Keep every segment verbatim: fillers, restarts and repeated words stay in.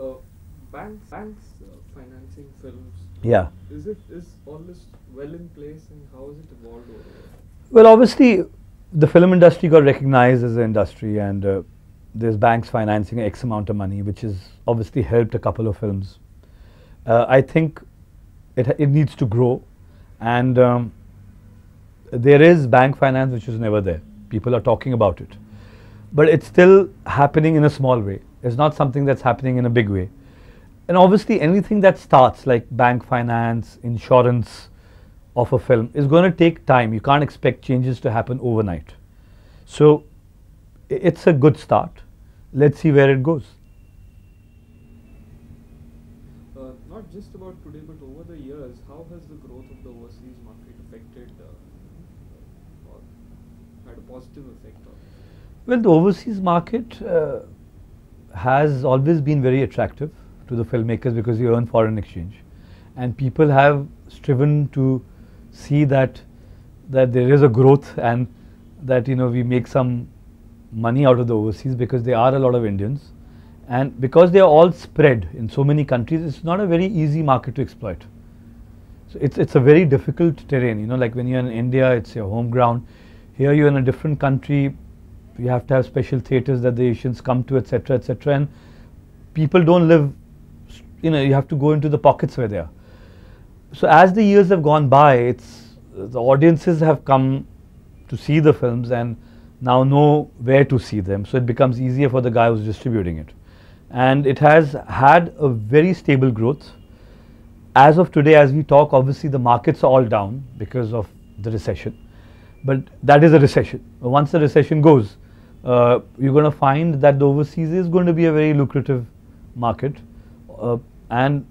uh, banks banks uh, financing films. Yeah. Is it is all this well in place, and how has it evolved over there? Well, obviously, the film industry got recognized as an industry, and uh, there's banks financing X amount of money, which has obviously helped a couple of films. Uh, I think it it needs to grow, and um, there is bank finance which was never there. People are talking about it, but it's still happening in a small way. It's not something that's happening in a big way. And obviously, anything that starts like bank finance, insurance of a film is going to take time. You can't expect changes to happen overnight. So it's a good start. Let's see where it goes. Uh, not just about today, but over the years, how has the growth of the overseas market affected uh, or had a positive effect on it? Well, the overseas market uh, has always been very attractive to the filmmakers because you earn foreign exchange, and people have striven to see that that there is a growth, and that, you know, we make some money out of the overseas, because there are a lot of Indians, and because they are all spread in so many countries, it's not a very easy market to exploit. So it's it's a very difficult terrain. You know, like when you're in India, it's your home ground. Here you're in a different country, you have to have special theaters that the Asians come to, etc., etc., and people don't live, you know, you have to go into the pockets where they are. So as the years have gone by, it's the audiences have come to see the films and now know where to see them, so it becomes easier for the guy who's distributing it, and it has had a very stable growth. As of today, as we talk, obviously the markets are all down because of the recession, but that is a recession. Once the recession goes, uh, you're going to find that the overseas is going to be a very lucrative market, uh, and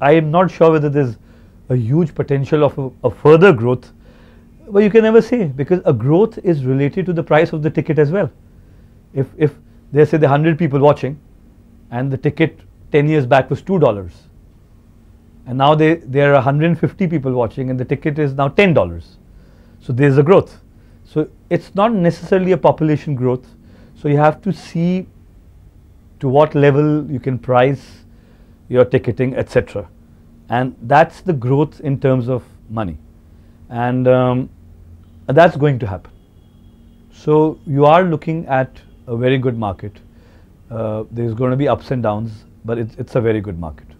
I am not sure whether there's a huge potential of a, a further growth. Well, you can never say, because a growth is related to the price of the ticket as well. If if they say the hundred people watching, and the ticket ten years back was two dollars, and now they there are one hundred fifty people watching, and the ticket is now ten dollars, so there's a growth. So it's not necessarily a population growth. So you have to see to what level you can price your ticketing, et cetera, and that's the growth in terms of money. And um, that's going to happen. So you are looking at a very good market. Uh, there's going to be ups and downs, but it's, it's a very good market.